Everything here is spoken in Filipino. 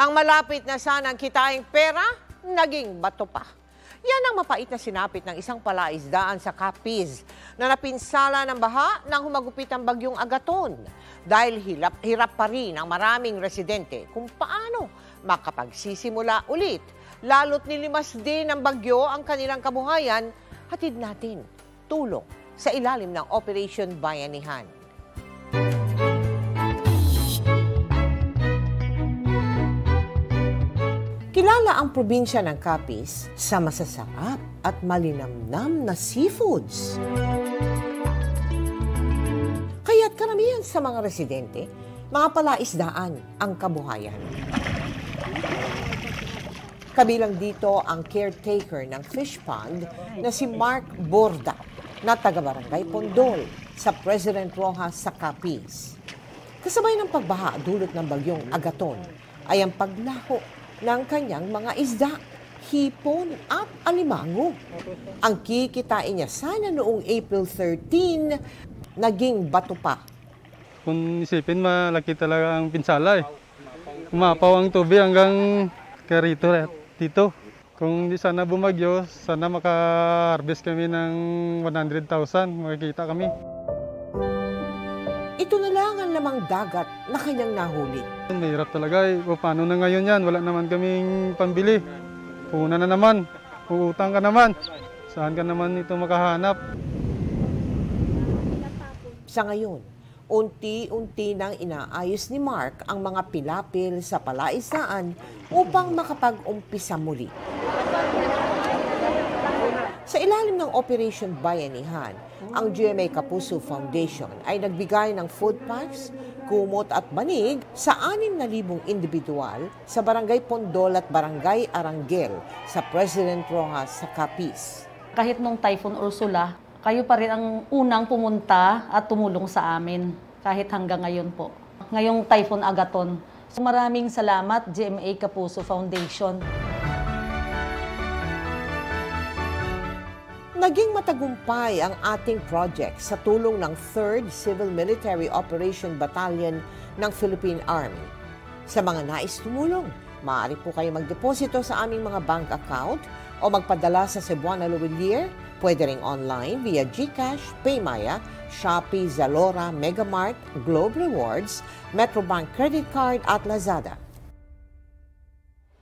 Ang malapit na sanang kitaing pera, naging bato pa. Yan ang mapait na sinapit ng isang palaisdaan sa Capiz na napinsala ng baha nang humagupit ang bagyong Agaton dahil hirap pa rin ang maraming residente kung paano makapagsisimula ulit. Lalo't nilimas din ng bagyo ang kanilang kabuhayan. Hatid natin tulong sa ilalim ng Operation Bayanihan. Kilala ang probinsya ng Capiz sa masasarap at malinamnam na seafoods. Kaya't karamihan sa mga residente, mga palaisdaan ang kabuhayan. Kabilang dito ang caretaker ng fish pond na si Mark Borda na taga-barangay Pondol sa President Roxas sa Capiz. Kasabay ng pagbaha dulot ng bagyong Agaton ay ang paglaho ng kanyang mga isda, hipon at alimango. Ang kikitain niya sana noong April 13, naging bato pa. Kung isipin, malaki talaga ang pinsala eh. Umapaw ang tubig hanggang karito at dito. Kung di sana bumagyo, sana makaharvest kami ng 100,000. Makikita kami. Ito na lang ang lamang dagat na kanyang nahuli. Mahirap talaga eh. O paano na ngayon yan? Wala naman kaming pambili. Puna na naman. Uutang ka naman. Saan ka naman ito makahanap? Sa ngayon, unti-unti nang inaayos ni Mark ang mga pilapil sa palaisdaan upang makapag-umpisa muli. Sa ilalim ng Operation Bayanihan, ang GMA Kapuso Foundation ay nagbigay ng food packs, kumot at banig sa 6,000 individual sa Barangay Pondol at Barangay Arangel sa President Roxas sa Capiz. Kahit nung Typhoon Ursula, kayo pa rin ang unang pumunta at tumulong sa amin kahit hanggang ngayon po. Ngayong Typhoon Agaton. So maraming salamat GMA Kapuso Foundation. Naging matagumpay ang ating project sa tulong ng 3rd Civil Military Operation Battalion ng Philippine Army. Sa mga nais tumulong, maaari po kayo magdeposito sa aming mga bank account o magpadala sa Cebuana Lhuillier, pwede ring online via GCash, Paymaya, Shopee, Zalora, Megamart, Globe Rewards, Metrobank Credit Card at Lazada.